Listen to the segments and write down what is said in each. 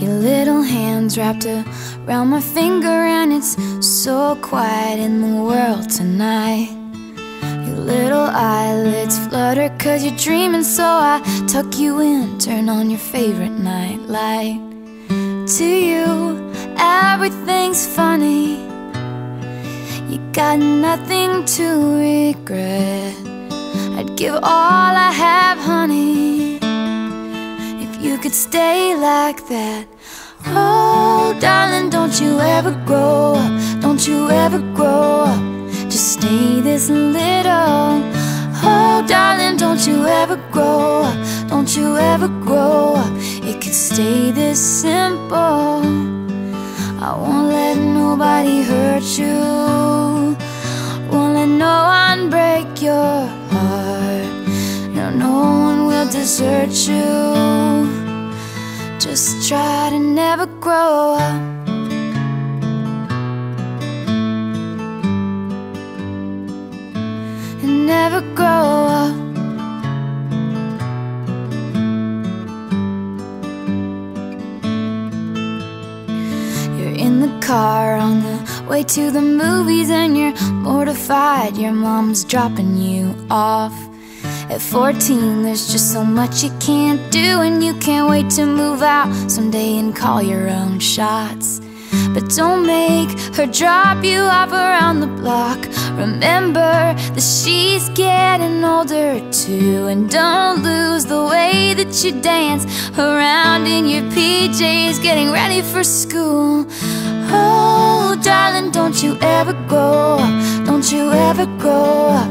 Your little hands wrapped around my finger, and it's so quiet in the world tonight. Your little eyelids flutter 'cause you're dreaming, so I tuck you in, turn on your favorite night light. To you, everything's funny. You got nothing to regret. I'd give all I have, honey, if you could stay like that. Oh, darling, don't you ever grow up. Don't you ever grow up. Just stay this little. Oh, darling, don't you ever grow up. Don't you ever grow up. It could stay this simple. I won't let nobody hurt you. Won't let no one break your heart. No, no one will desert you. Just try to never grow up. And never grow up. You're in the car on the way to the movies, and you're mortified your mom's dropping you off. At 14, there's just so much you can't do, and you can't wait to move out someday and call your own shots. But don't make her drop you off around the block. Remember that she's getting older too, and don't lose the way that you dance around in your PJs getting ready for school. Oh, darling, don't you ever grow up. Don't you ever grow up.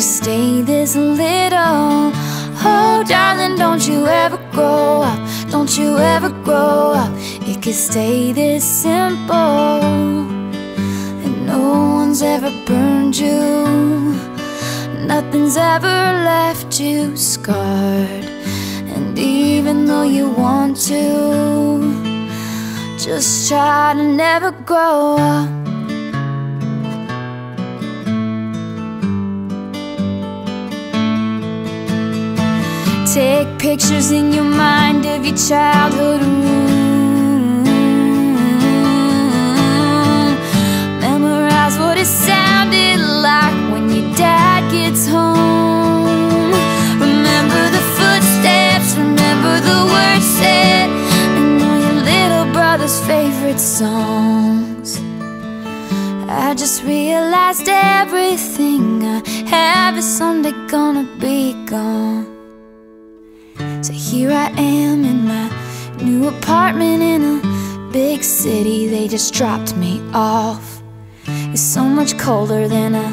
Just stay this little. Oh, darling, don't you ever grow up. Don't you ever grow up. It could stay this simple. And no one's ever burned you. Nothing's ever left you scarred. And even though you want to, just try to never grow up. Take pictures in your mind of your childhood room. Memorize what it sounded like when your dad gets home. Remember the footsteps, remember the words said, and all your little brother's favorite songs. I just realized everything I have is someday gonna be gone. So here I am in my new apartment in a big city. They just dropped me off. It's so much colder than I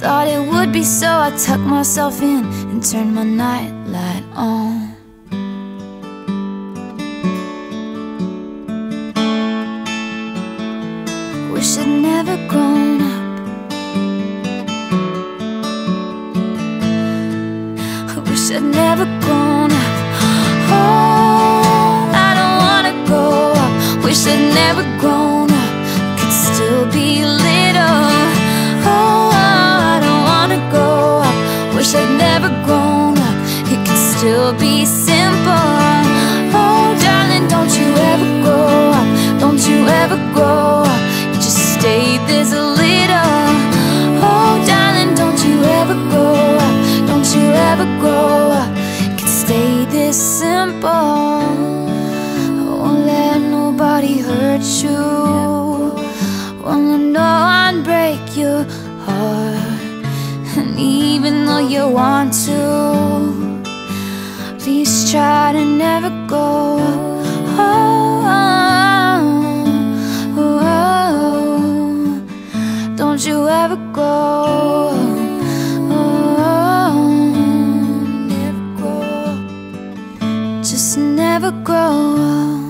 thought it would be, so I tuck myself in and turn my nightlight on. Wish I'd never grown up. I wish I'd never grown up. Oh, I don't wanna grow up. Wish I'd never grown up. Could still be little. Oh, I don't wanna grow up. Wish I'd never grown up. It could still be simple. Oh, darling, don't you ever grow up. Don't you ever grow up. Stay this little. Oh, darling, don't you ever grow up. Don't you ever grow up. Can stay this simple. I won't let nobody hurt you. Won't let no one break your heart. And even though you want to, please try to never go. Oh, don't you ever grow up. Oh, never grow up. Just never grow up.